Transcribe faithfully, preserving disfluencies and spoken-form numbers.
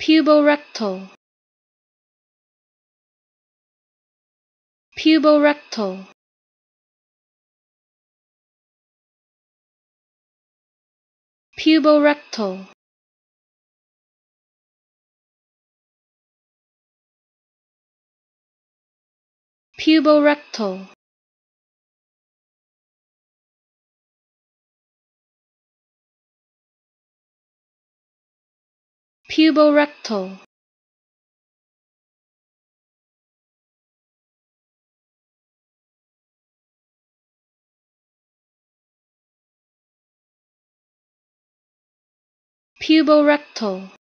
Puborectal, puborectal, puborectal, puborectal, puborectal, puborectal.